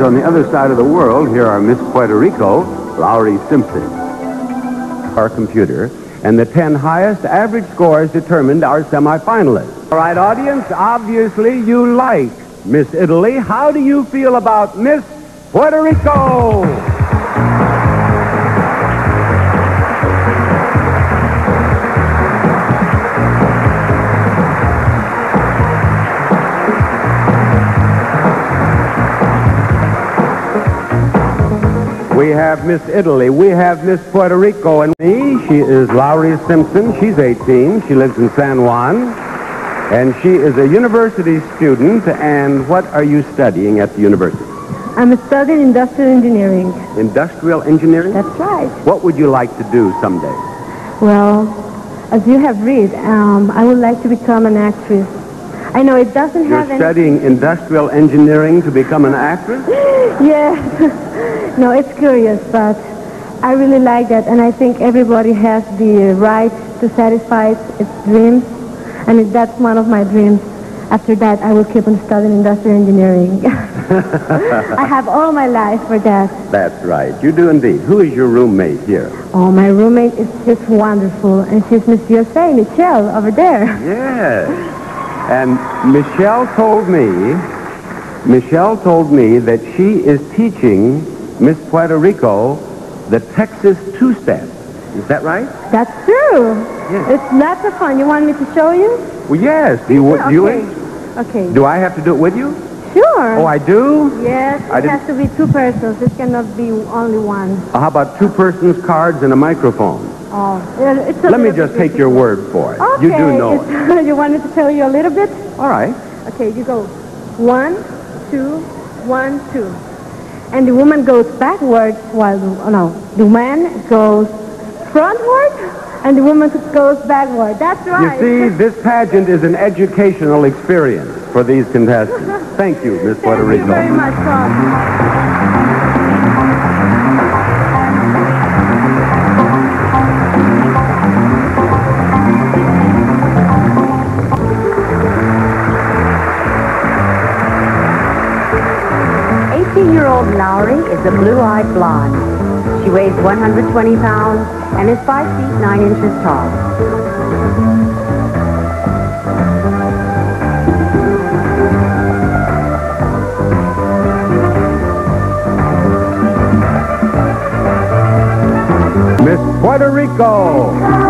On the other side of the world, here are Miss Puerto Rico, Laurie Simpson. Our computer, and the 10 highest average scores determined our semifinalists. All right, audience, obviously you like Miss Italy. How do you feel about Miss Puerto Rico? We have Miss Italy, we have Miss Puerto Rico, and me, she is Laurie Simpson. She's 18, she lives in San Juan, and she is a university student. And what are you studying at the university? I'm studying industrial engineering. Industrial engineering? That's right. What would you like to do someday? Well, as you have read, I would like to become an actress. I know it doesn't have any... You're studying industrial engineering to become an actress? Yes. No, it's curious, but I really like that, and I think everybody has the right to satisfy its dreams, and that's one of my dreams. After that, I will keep on studying industrial engineering. I have all my life for that. That's right. You do indeed. Who is your roommate here? Oh, my roommate is just wonderful, and she's Monsieur Saint-Michel over there. Yes. And Michelle told me that she is teaching Miss Puerto Rico the Texas two-step. Is that right? That's true. Yes. It's lots of fun. You want me to show you? Well, yes. Okay. Do I have to do it with you? Sure. Oh, I do? Yes. It has to be two persons. It cannot be only one. How about two persons, cards, and a microphone? Oh, it's a... Let me just take your word for it. Okay. You do know it. You want me to tell you a little bit? All right. Okay, you go 1, 2, 1, 2. And the woman goes backwards while the man goes frontward and the woman goes backward. That's right. You see, this pageant is an educational experience for these contestants. Thank you, Miss Puerto Rico. Thank you very much, Tom. Laurie is a blue-eyed blonde. She weighs 120 pounds and is 5 feet 9 inches tall. Miss Puerto Rico!